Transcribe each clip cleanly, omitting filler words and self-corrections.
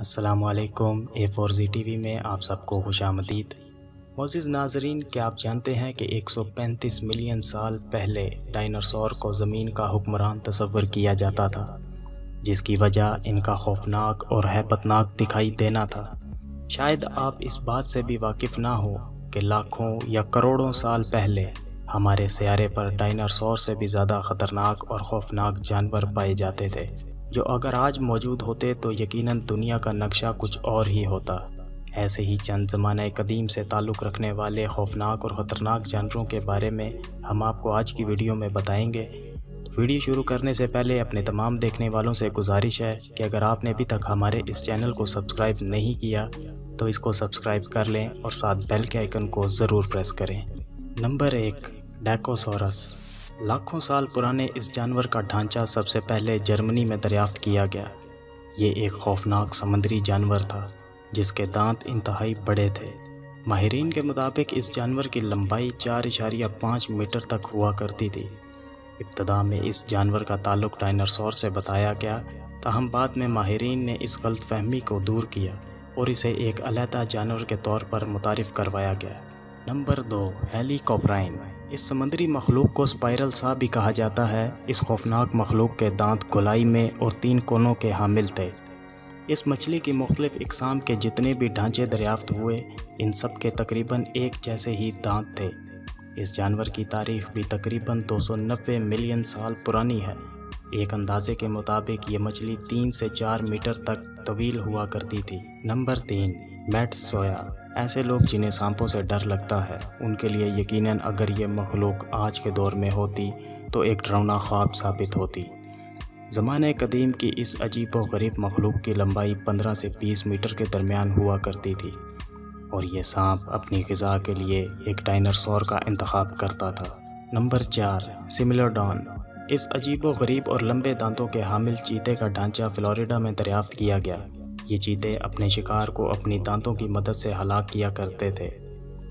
अस्सलामुअलैकुम A4Z TV में आप सबको खुशामदीद। मोअज़्ज़िज़ नाज़रीन, क्या आप जानते हैं कि 135 मिलियन साल पहले डायनासोर को ज़मीन का हुक्मरान तस्वर किया जाता था, जिसकी वजह इनका खौफनाक और हैबतनाक दिखाई देना था। शायद आप इस बात से भी वाकिफ़ ना हो कि लाखों या करोड़ों साल पहले हमारे सियारे पर डायनासोर से भी ज़्यादा ख़तरनाक और खौफनाक जानवर पाए जाते थे, जो अगर आज मौजूद होते तो यकीनन दुनिया का नक्शा कुछ और ही होता। ऐसे ही चंद ज़माने कदीम से ताल्लुक़ रखने वाले खौफनाक और ख़तरनाक जानवरों के बारे में हम आपको आज की वीडियो में बताएंगे। वीडियो शुरू करने से पहले अपने तमाम देखने वालों से गुजारिश है कि अगर आपने अभी तक हमारे इस चैनल को सब्सक्राइब नहीं किया तो इसको सब्सक्राइब कर लें और साथ बेल के आइकन को ज़रूर प्रेस करें। Number 1, Dakosaurus. लाखों साल पुराने इस जानवर का ढांचा सबसे पहले जर्मनी में दरियाफ्त किया गया। ये एक खौफनाक समुद्री जानवर था जिसके दांत इंतहाई बड़े थे। माहिरीन के मुताबिक इस जानवर की लंबाई 4.5 मीटर तक हुआ करती थी। इब्तदा में इस जानवर का ताल्लुक डायनासोर से बताया गया, ताहम बाद में माहिरीन ने इस गलतफहमी को दूर किया और इसे एक अलहदा जानवर के तौर पर मुतारिफ़ करवाया गया। Number 2, Helicoprion. इस समुद्री मखलूक को स्पाइरल सा भी कहा जाता है। इस खौफनाक मखलूक के दांत गोलाई में और 3 कोनों के हामिल थे। इस मछली की मुख्तलिफ इकसाम के जितने भी ढांचे दरियाफ्त हुए, इन सब के तकरीबन एक जैसे ही दांत थे। इस जानवर की तारीख भी तकरीबन 290 मिलियन साल पुरानी है। एक अंदाजे के मुताबिक ये मछली 3 से 4 मीटर तक तवील हुआ करती थी। नंबर 3, मेटसोया। ऐसे लोग जिन्हें सांपों से डर लगता है, उनके लिए यकीनन अगर ये मखलूक आज के दौर में होती तो एक डरावना ख्वाब साबित होती। ज़माने कदीम की इस अजीब व गरीब मखलूक की लंबाई 15 से 20 मीटर के दरमियान हुआ करती थी और ये सांप अपनी ग़िज़ा के लिए एक डायनासोर का इंतखाब करता था। Number 4, Smilodon. इस अजीब व गरीब और लंबे दांतों के हामिल चीते का ढांचा फ्लोरिडा में दरियाफ्त किया गया। ये चीते अपने शिकार को अपनी दांतों की मदद से हलाक किया करते थे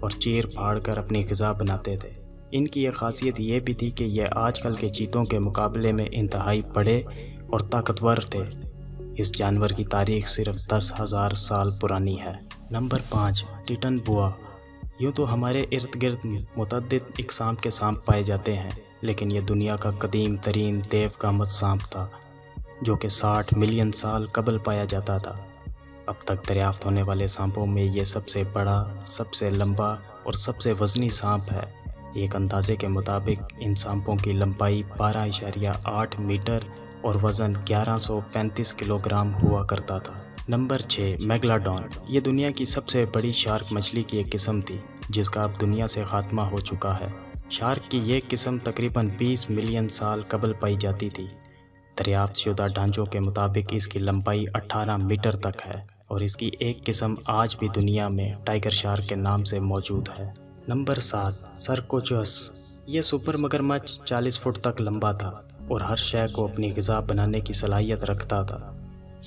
और चीर फाड़ कर अपनी ग़िज़ा बनाते थे। इनकी ये खासियत ये भी थी कि ये आजकल के चीतों के मुकाबले में इंतहाई बड़े और ताकतवर थे। इस जानवर की तारीख सिर्फ 10,000 साल पुरानी है। Number 5, Titanoboa. यूँ तो हमारे इर्द गिर्द मुतअद्दिद इक़साम के सांप पाए जाते हैं, लेकिन यह दुनिया का कदीम तरीन देवकामत सांप था जो कि 60 मिलियन साल कबल पाया जाता था। अब तक दरियाफ्त होने वाले सांपों में ये सबसे बड़ा, सबसे लंबा और सबसे वज़नी सांप है। एक अंदाजे के मुताबिक इन सांपों की लंबाई 12.8 मीटर और वज़न 1135 किलोग्राम हुआ करता था। Number 6, Megalodon. ये दुनिया की सबसे बड़ी शार्क मछली की एक किस्म थी जिसका अब दुनिया से ख़ात्मा हो चुका है। शार्क की ये किस्म तकरीबन 20 मिलियन साल कबल पाई जाती थी। दरियाफ्त शुदा ढांचों के मुताबिक इसकी लंबाई 18 मीटर तक है और इसकी एक किस्म आज भी दुनिया में टाइगर शार्क के नाम से मौजूद है। Number 7, Sarcosuchus. यह सुपर मगरमच्छ 40 फुट तक लंबा था और हर शय को अपनी ग़िज़ा बनाने की सलाहियत रखता था।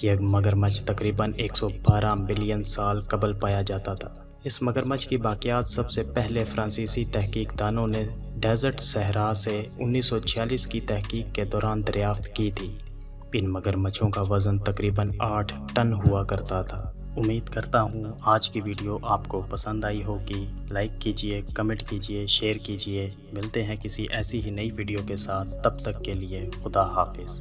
यह मगरमच्छ तकरीबन 112 मिलियन साल कबल पाया जाता था। इस मगरमच्छ की बाक़ियात सबसे पहले फ्रांसीसी तहकीकदानों ने डेजर्ट सहरा से 1946 की तहकीक के दौरान दरियाफ्त की थी। इन मगरमच्छों का वज़न तकरीबन 8 टन हुआ करता था। उम्मीद करता हूँ आज की वीडियो आपको पसंद आई होगी। लाइक कीजिए, कमेंट कीजिए, शेयर कीजिए। मिलते हैं किसी ऐसी ही नई वीडियो के साथ, तब तक के लिए खुदा हाफिज़।